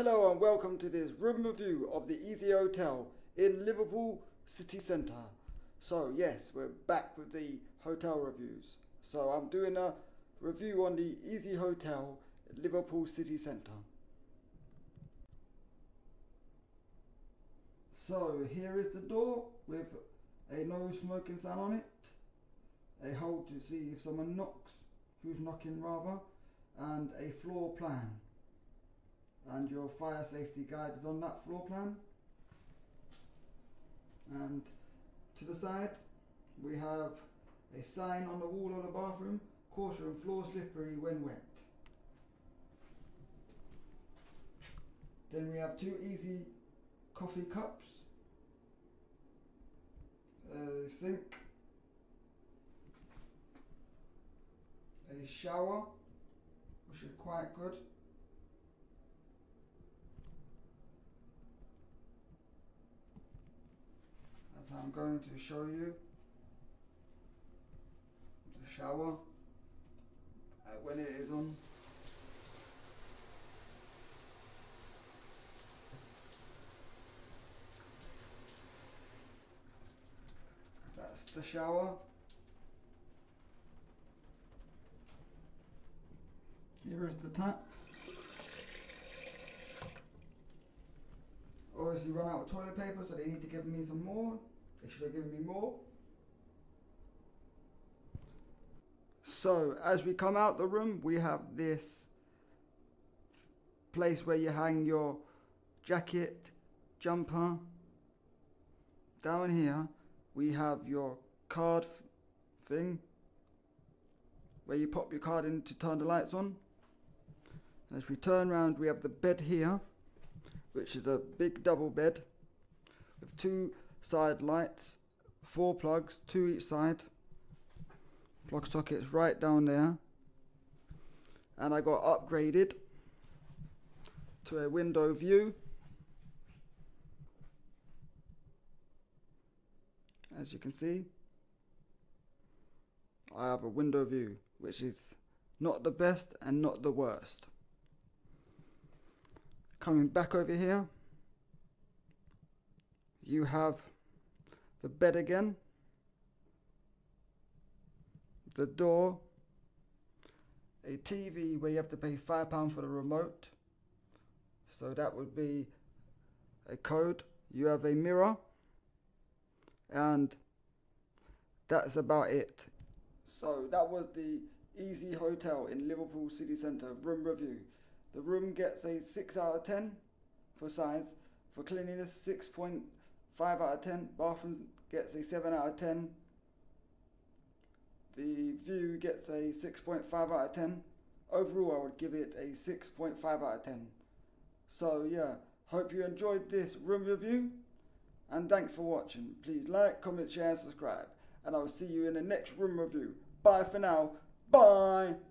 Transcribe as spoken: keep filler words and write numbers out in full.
Hello and welcome to this room review of the EasyHotel in Liverpool city centre. So yes, we're back with the hotel reviews. So I'm doing a review on the EasyHotel in Liverpool city centre. So here is the door with a no smoking sign on it, a hole to see if someone knocks, who's knocking rather, and a floor plan. And your fire safety guide is on that floor plan. And to the side we have a sign on the wall of the bathroom, caution floor slippery when wet. Then we have two easy coffee cups, a sink, a shower, which is quite good. As I'm going to show you the shower uh, when it is on. That's the shower. Here is the tap. Obviously run out of toilet paper, so they need to give me some more. They should have given me more. So as we come out the room, we have this place where you hang your jacket, jumper. Down here we have your card thing where you pop your card in to turn the lights on. And as we turn round, we have the bed here, which is a big double bed with two side lights, four plugs, two each side, plug sockets right down there. And I got upgraded to a window view, as you can see. I have a window view, which is not the best and not the worst. Coming back over here, you have the bed again, the door, a T V where you have to pay five pounds for the remote, so that would be a code. You have a mirror, and that's about it. So that was the EasyHotel in Liverpool city centre room review. The room gets a six out of ten for size. For cleanliness, six point five out of ten. Bathroom gets a seven out of ten. The view gets a six point five out of ten. Overall, I would give it a six point five out of ten. So yeah, hope you enjoyed this room review, and thanks for watching. Please like, comment, share and subscribe. And I will see you in the next room review. Bye for now. Bye.